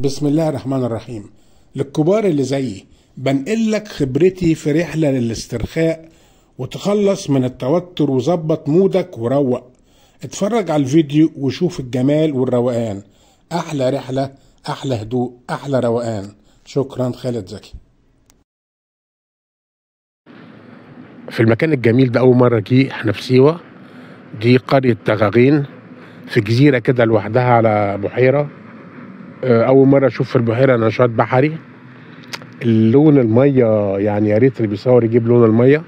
بسم الله الرحمن الرحيم. للكبار اللي زيي بنقلك خبرتي في رحلة للاسترخاء وتخلص من التوتر وظبط مودك وروق. اتفرج على الفيديو وشوف الجمال والروقان. أحلى رحلة، أحلى هدوء، أحلى روقان. شكرا خالد زكي. في المكان الجميل ده أول مرة جه، احنا في سيوة، دي قرية تغاغين، في جزيرة كده لوحدها على بحيرة. أول مرة أشوف في البحيرة نشاط بحري. اللون المية يعني يا ريت اللي بيصور يجيب لون المية،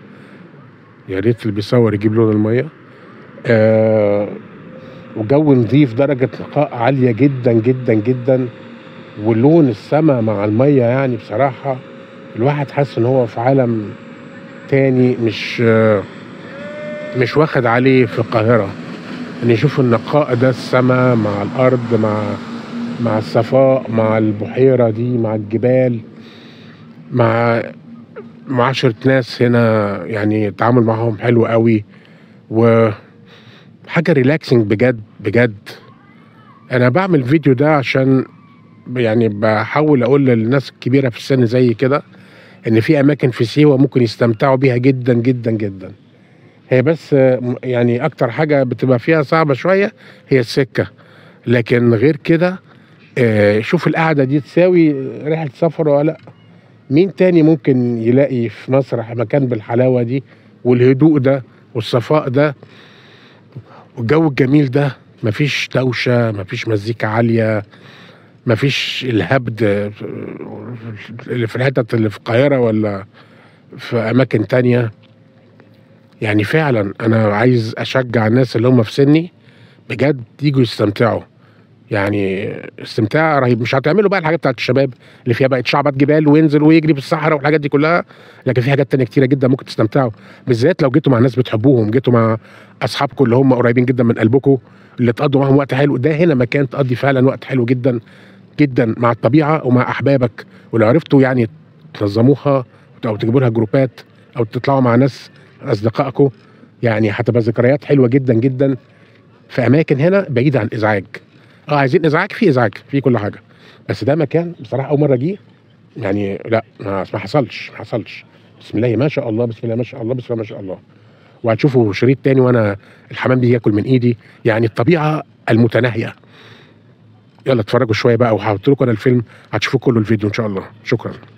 يا ريت اللي بيصور يجيب لون المية. وجو نظيف، درجة نقاء عالية جدا جدا جدا، ولون السماء مع المية يعني بصراحة الواحد حاسس إن هو في عالم تاني مش واخد عليه في القاهرة، إن يشوف النقاء ده، السماء مع الأرض مع الصفاء مع البحيرة دي مع الجبال مع 10 ناس هنا، يعني التعامل معهم حلو قوي وحاجة ريلاكسنج بجد بجد. أنا بعمل فيديو ده عشان يعني بحاول أقول للناس الكبيرة في السن زي كده إن في أماكن في سيوة ممكن يستمتعوا بيها جدا جدا جدا. هي بس يعني أكتر حاجة بتبقى فيها صعبة شوية هي السكة، لكن غير كده شوف القعدة دي تساوي رحلة سفر ولا لأ. مين تاني ممكن يلاقي في مصر مكان بالحلاوة دي والهدوء ده والصفاء ده والجو الجميل ده؟ مفيش دوشة، مفيش مزيكا عالية، مفيش الهبد اللي في الحتت اللي في القاهرة ولا في أماكن تانية. يعني فعلا أنا عايز أشجع الناس اللي هم في سني بجد يجوا يستمتعوا، يعني استمتاع رهيب. مش هتعملوا بقى الحاجات بتاعت الشباب اللي فيها بقى يتشعبط جبال وينزل ويجري في الصحراء والحاجات دي كلها، لكن في حاجات تانية كتيرة جدا ممكن تستمتعوا، بالذات لو جيتوا مع ناس بتحبوهم، جيتوا مع اصحابكم اللي هم قريبين جدا من قلبكم اللي تقضوا معاهم وقت حلو. ده هنا مكان تقضي فعلا وقت حلو جدا جدا مع الطبيعة ومع احبابك، ولو عرفتوا يعني تنظموها او تجيبوا لها جروبات او تطلعوا مع ناس اصدقائكم، يعني هتبقى ذكريات حلوة جدا جدا في اماكن هنا بعيدة عن ازعاج. عايزين ازعاج، في ازعاج، في كل حاجه، بس ده مكان بصراحه اول مره اجيه، يعني لا ما حصلش. بسم الله ما شاء الله، بسم الله ما شاء الله، بسم الله ما شاء الله. وهتشوفوا شريط تاني وانا الحمام بياكل من ايدي، يعني الطبيعه المتناهيه. يلا اتفرجوا شويه بقى وهحط لكم انا الفيلم، هتشوفوا كله الفيديو ان شاء الله. شكرا.